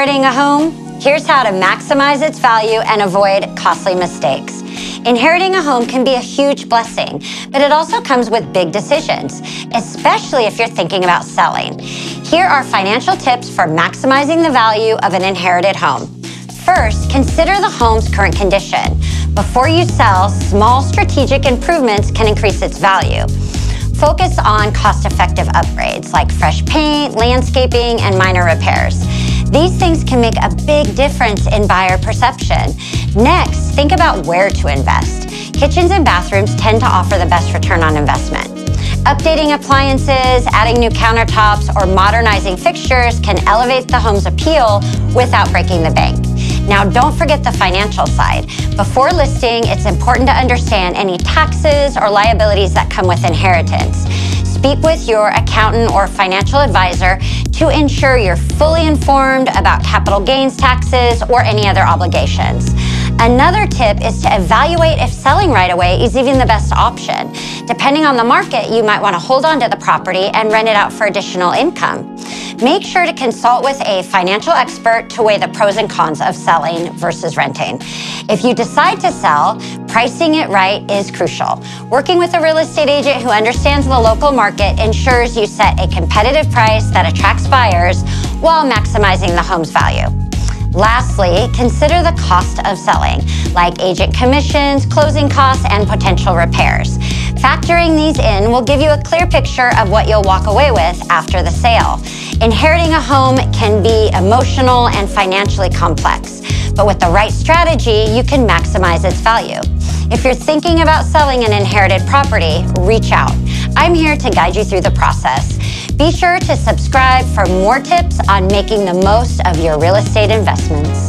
Inheriting a home? Here's how to maximize its value and avoid costly mistakes. Inheriting a home can be a huge blessing, but it also comes with big decisions, especially if you're thinking about selling. Here are financial tips for maximizing the value of an inherited home. First, consider the home's current condition. Before you sell, small strategic improvements can increase its value. Focus on cost-effective upgrades like fresh paint, landscaping, and minor repairs. These things can make a big difference in buyer perception. Next, think about where to invest. Kitchens and bathrooms tend to offer the best return on investment. Updating appliances, adding new countertops, or modernizing fixtures can elevate the home's appeal without breaking the bank. Now, don't forget the financial side. Before listing, it's important to understand any taxes or liabilities that come with inheritance. Speak with your accountant or financial advisor to ensure you're fully informed about capital gains taxes or any other obligations. Another tip is to evaluate if selling right away is even the best option. Depending on the market, you might want to hold on to the property and rent it out for additional income. Make sure to consult with a financial expert to weigh the pros and cons of selling versus renting. If you decide to sell, pricing it right is crucial. Working with a real estate agent who understands the local market ensures you set a competitive price that attracts buyers while maximizing the home's value. Lastly, consider the cost of selling, like agent commissions, closing costs, and potential repairs. Factoring these in will give you a clear picture of what you'll walk away with after the sale. Inheriting a home can be emotional and financially complex, but with the right strategy, you can maximize its value. If you're thinking about selling an inherited property, reach out. I'm here to guide you through the process. Be sure to subscribe for more tips on making the most of your real estate investments.